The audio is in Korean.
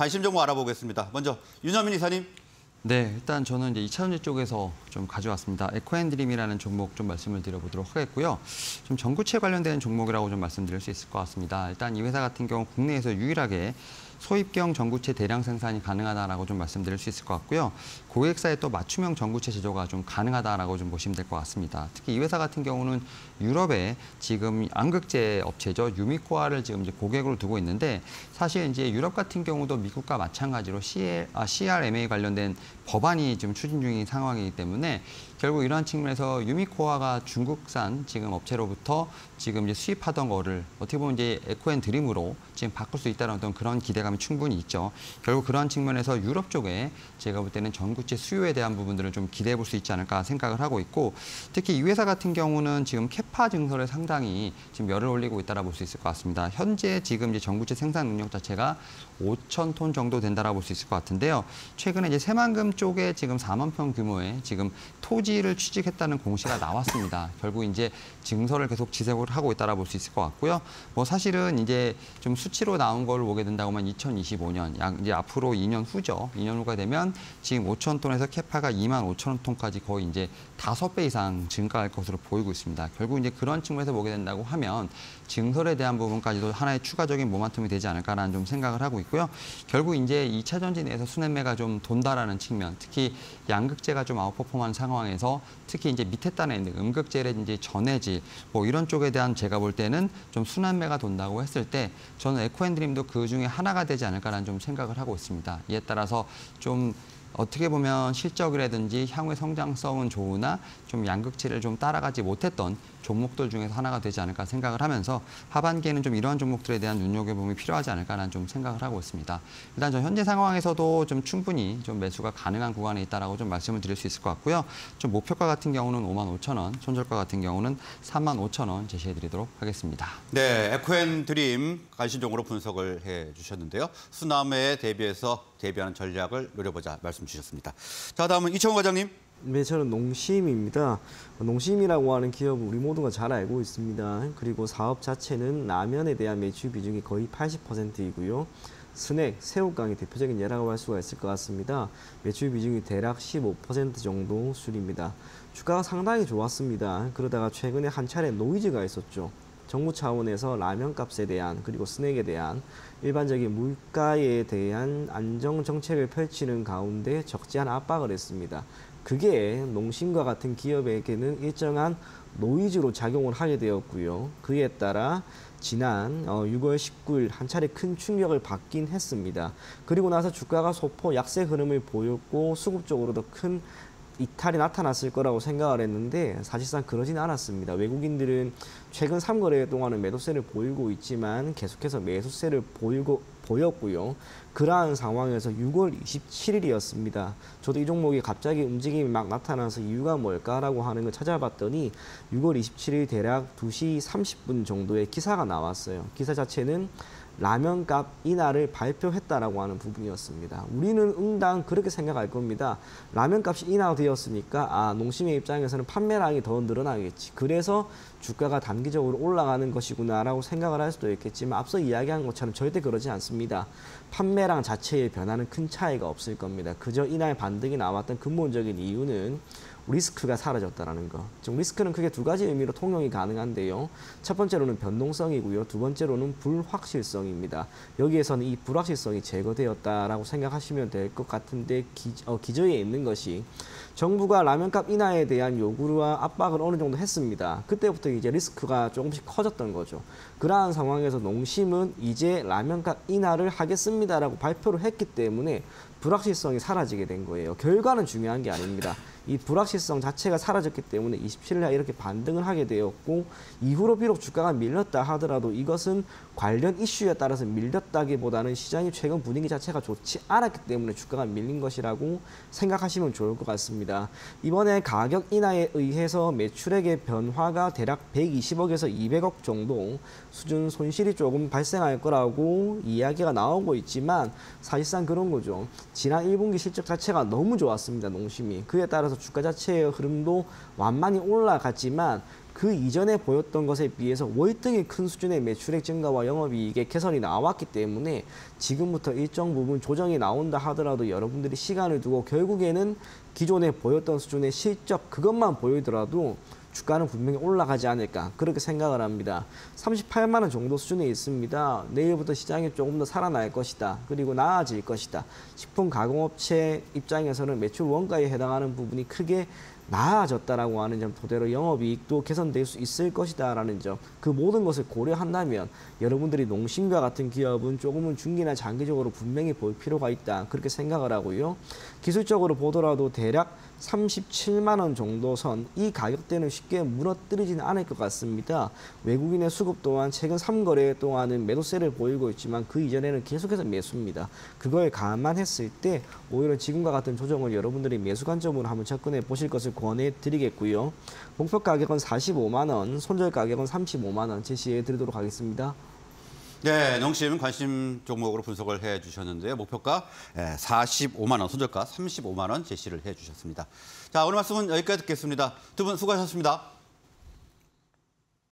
관심 정보 알아보겠습니다. 먼저 윤여민 이사님. 네, 일단 저는 이제 2차전지 쪽에서 좀 가져왔습니다. 에코앤드림이라는 종목 좀 말씀을 드려보도록 하겠고요. 좀 전구체 관련된 종목이라고 좀 말씀드릴 수 있을 것 같습니다. 일단 이 회사 같은 경우 국내에서 유일하게 소입경 전구체 대량 생산이 가능하다라고 좀 말씀드릴 수 있을 것 같고요. 고객사에 또 맞춤형 전구체 제조가 좀 가능하다라고 좀 보시면 될 것 같습니다. 특히 이 회사 같은 경우는 유럽에 지금 양극재 업체죠. 유미코아를 지금 이제 고객으로 두고 있는데 사실 이제 유럽 같은 경우도 미국과 마찬가지로 CRMA 관련된 법안이 지금 추진 중인 상황이기 때문에 결국 이러한 측면에서 유미코아가 중국산 지금 업체로부터 지금 이제 수입하던 거를 어떻게 보면 이제 에코앤드림으로 지금 바꿀 수 있다는 어떤 그런 기대감이 충분히 있죠. 결국 그러한 측면에서 유럽 쪽에 제가 볼 때는 전구체 수요에 대한 부분들을 좀 기대해 볼 수 있지 않을까 생각을 하고 있고, 특히 이 회사 같은 경우는 지금 캐파 증설에 상당히 지금 열을 올리고 있다라고 볼 수 있을 것 같습니다. 현재 지금 이제 전구체 생산 능력 자체가 5,000톤 정도 된다라고 볼 수 있을 것 같은데요. 최근에 이제 새만금 쪽에 지금 4만 평 규모의 지금 토지 를 취직했다는 공시가 나왔습니다. 결국 이제 증설을 계속 지속을 하고 있다라 볼 수 있을 것 같고요. 뭐 사실은 이제 좀 수치로 나온 걸 보게 된다고만 2025년, 약 이제 앞으로 2년 후죠. 2년 후가 되면 지금 5,000톤에서 캐파가 25,000톤까지 거의 이제 5배 이상 증가할 것으로 보이고 있습니다. 결국 이제 그런 측면에서 보게 된다고 하면 증설에 대한 부분까지도 하나의 추가적인 모멘텀이 되지 않을까라는 좀 생각을 하고 있고요. 결국 이제 2차전지 내에서 순환매가 좀 돈다라는 측면, 특히 양극재가 좀 아웃퍼폼한 상황에서 특히 이제 밑에 단에 있는 음극재라든지 전해질 뭐 이런 쪽에 대한 제가 볼 때는 좀 순환매가 돈다고 했을 때 저는 에코앤드림도 그 중에 하나가 되지 않을까라는 좀 생각을 하고 있습니다. 이에 따라서 좀 어떻게 보면 실적이라든지 향후의 성장성은 좋으나 좀 양극치를 좀 따라가지 못했던 종목들 중에서 하나가 되지 않을까 생각을 하면서 하반기에는 좀 이러한 종목들에 대한 눈여겨봄이 필요하지 않을까라는 좀 생각을 하고 있습니다. 일단 저 현재 상황에서도 좀 충분히 좀 매수가 가능한 구간에 있다라고 좀 말씀을 드릴 수 있을 것 같고요. 좀 목표가 같은 경우는 55,000원, 손절가 같은 경우는 35,000원 제시해드리도록 하겠습니다. 네, 에코앤드림 관심종으로 분석을 해주셨는데요. 수남에 대비해서 대비하는 전략을 노려보자 말씀 주셨습니다. 자, 다음은 이청원 과장님. 네, 저는 농심입니다. 농심이라고 하는 기업은 우리 모두가 잘 알고 있습니다. 그리고 사업 자체는 라면에 대한 매출 비중이 거의 80%이고요. 스낵, 새우깡이 대표적인 예라고 할 수가 있을 것 같습니다. 매출 비중이 대략 15% 정도 수준입니다. 주가가 상당히 좋았습니다. 그러다가 최근에 한 차례 노이즈가 있었죠. 정부 차원에서 라면 값에 대한, 그리고 스낵에 대한 일반적인 물가에 대한 안정 정책을 펼치는 가운데 적지 않은 압박을 했습니다. 그게 농심과 같은 기업에게는 일정한 노이즈로 작용을 하게 되었고요. 그에 따라 지난 6월 19일 한 차례 큰 충격을 받긴 했습니다. 그리고 나서 주가가 소폭 약세 흐름을 보였고 수급 쪽으로도 큰 이탈이 나타났을 거라고 생각을 했는데 사실상 그러진 않았습니다. 외국인들은 최근 3거래일 동안은 매도세를 보이고 있지만 계속해서 매수세를 보였고요. 그러한 상황에서 6월 27일이었습니다. 저도 이 종목이 갑자기 움직임이 막 나타나서 이유가 뭘까라고 하는 걸 찾아봤더니 6월 27일 대략 2시 30분 정도에 기사가 나왔어요. 기사 자체는 라면값 인하를 발표했다라고 하는 부분이었습니다. 우리는 응당 그렇게 생각할 겁니다. 라면값이 인하되었으니까 아, 농심의 입장에서는 판매량이 더 늘어나겠지. 그래서 주가가 단기적으로 올라가는 것이구나라고 생각을 할 수도 있겠지만 앞서 이야기한 것처럼 절대 그러지 않습니다. 판매량 자체의 변화는 큰 차이가 없을 겁니다. 그저 인하의 반등이 나왔던 근본적인 이유는 리스크가 사라졌다는 것. 지금 리스크는 크게 두 가지 의미로 통용이 가능한데요. 첫 번째로는 변동성이고요. 두 번째로는 불확실성입니다. 여기에서는 이 불확실성이 제거되었다라고 생각하시면 될 것 같은데 기저에 있는 것이 정부가 라면값 인하에 대한 요구와 압박을 어느 정도 했습니다. 그때부터 이제 리스크가 조금씩 커졌던 거죠. 그러한 상황에서 농심은 이제 라면값 인하를 하겠습니다라고 발표를 했기 때문에 불확실성이 사라지게 된 거예요. 결과는 중요한 게 아닙니다. 이 불확실성 자체가 사라졌기 때문에 27일에 이렇게 반등을 하게 되었고 이후로 비록 주가가 밀렸다 하더라도 이것은 관련 이슈에 따라서 밀렸다기보다는 시장이 최근 분위기 자체가 좋지 않았기 때문에 주가가 밀린 것이라고 생각하시면 좋을 것 같습니다. 이번에 가격 인하에 의해서 매출액의 변화가 대략 120억에서 200억 정도 수준 손실이 조금 발생할 거라고 이야기가 나오고 있지만 사실상 그런 거죠. 지난 1분기 실적 자체가 너무 좋았습니다. 농심이. 그에 따라서 주가 자체의 흐름도 완만히 올라갔지만 그 이전에 보였던 것에 비해서 월등히 큰 수준의 매출액 증가와 영업이익의 개선이 나왔기 때문에 지금부터 일정 부분 조정이 나온다 하더라도 여러분들이 시간을 두고 결국에는 기존에 보였던 수준의 실적 그것만 보이더라도 주가는 분명히 올라가지 않을까 그렇게 생각을 합니다. 38만 원 정도 수준에 있습니다. 내일부터 시장이 조금 더 살아날 것이다. 그리고 나아질 것이다. 식품 가공업체 입장에서는 매출 원가에 해당하는 부분이 크게 나아졌다라고 하는 점, 토대로 영업이익도 개선될 수 있을 것이다라는 점, 그 모든 것을 고려한다면 여러분들이 농심과 같은 기업은 조금은 중기나 장기적으로 분명히 볼 필요가 있다 그렇게 생각을 하고요. 기술적으로 보더라도 대략 37만 원 정도 선, 이 가격대는 쉽게 무너뜨리지는 않을 것 같습니다. 외국인의 수급 또한 최근 3거래 동안은 매도세를 보이고 있지만 그 이전에는 계속해서 매수입니다. 그걸 감안했을 때 오히려 지금과 같은 조정을 여러분들이 매수 관점으로 한번 접근해 보실 것을 권해드리겠고요. 목표 가격은 45만 원, 손절 가격은 35만 원 제시해드리도록 하겠습니다. 네, 농심 관심 종목으로 분석을 해주셨는데요. 목표가 45만 원, 손절가 35만 원 제시를 해주셨습니다. 자, 오늘 말씀은 여기까지 듣겠습니다. 두 분 수고하셨습니다.